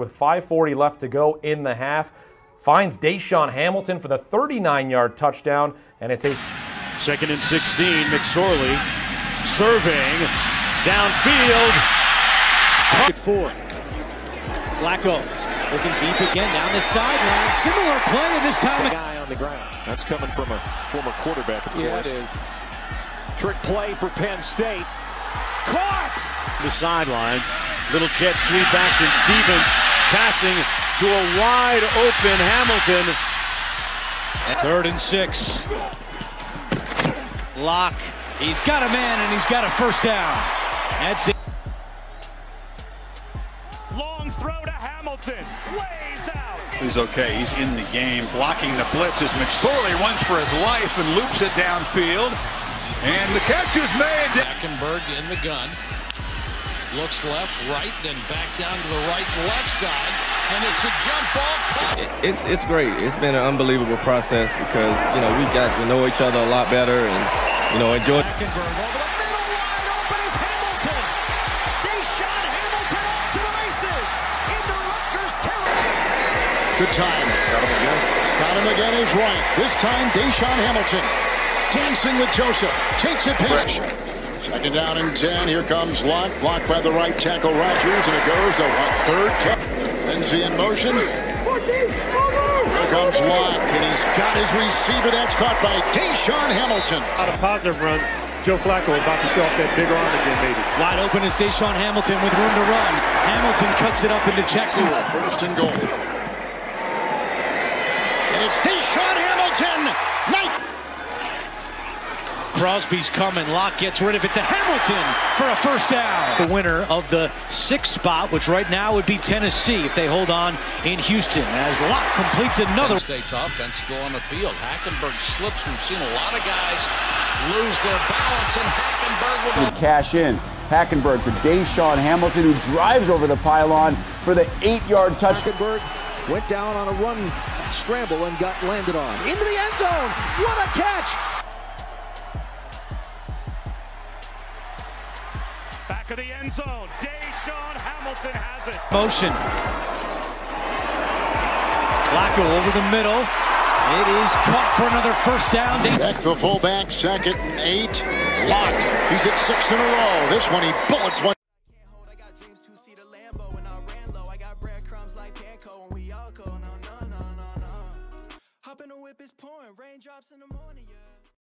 With 5:40 left to go in the half, finds DaeSean Hamilton for the 39-yard touchdown, and it's a second and 16. McSorley serving downfield. Four. Flacco looking deep again down the sideline. Similar play, and this time the guy on the ground. That's coming from a former quarterback. Of course. Yeah, it is. Trick play for Penn State. Caught the sidelines. Little jet sweep back from Stevens, passing to a wide open Hamilton. Third and 6. Lock. He's got a man and he's got a first down. That's it. Long throw to Hamilton. Lays out. He's okay. He's in the game. Blocking the blitz as McSorley runs for his life and loops it downfield. And the catch is made. Beckenberg in the gun. Looks left, right, then back down to the right, left side, and it's a jump ball. It's great. It's been an unbelievable process because, you know, we got to know each other a lot better and, you know, enjoy. Hackenberg over the middle, wide open is Hamilton. DaeSean Hamilton off to the races into Rutgers territory. Good time. Got him again. Got him again. He's right. This time, DaeSean Hamilton. Dancing with Joseph, takes a pitch. Second down and 10, here comes Lock, blocked by the right tackle Rogers, and it goes to a third cut. Lindsay in motion. Here comes Lock, and he's got his receiver. That's caught by DaeSean Hamilton. Out of positive run, Joe Flacco about to show off that big arm again, maybe. Wide open is DaeSean Hamilton with room to run. Hamilton cuts it up into Jacksonville. First and goal. And it's DaeSean Hamilton. Crosby's coming. Lock gets rid of it to Hamilton for a first down. The winner of the 6th spot, which right now would be Tennessee if they hold on in Houston, as Lock completes another. Penn State's offense still on the field. Hackenberg slips. We've seen a lot of guys lose their balance, and Hackenberg will cash in. Hackenberg to DaeSean Hamilton, who drives over the pylon for the 8-yard touch. Hackenberg went down on a run scramble and got landed on. Into the end zone. What a catch! Back of the end zone, DaeSean Hamilton has it. Motion. Flacco over the middle. It is caught for another first down. Back the fullback, second and 8. Lock. He's at 6 in a row. This one he bullets one. I can't hold. I got dreams to see the Lambo, and I ran low. I got breadcrumbs like panko, and we all go no. Hop in the whip is pouring, raindrops in the morning. Yeah.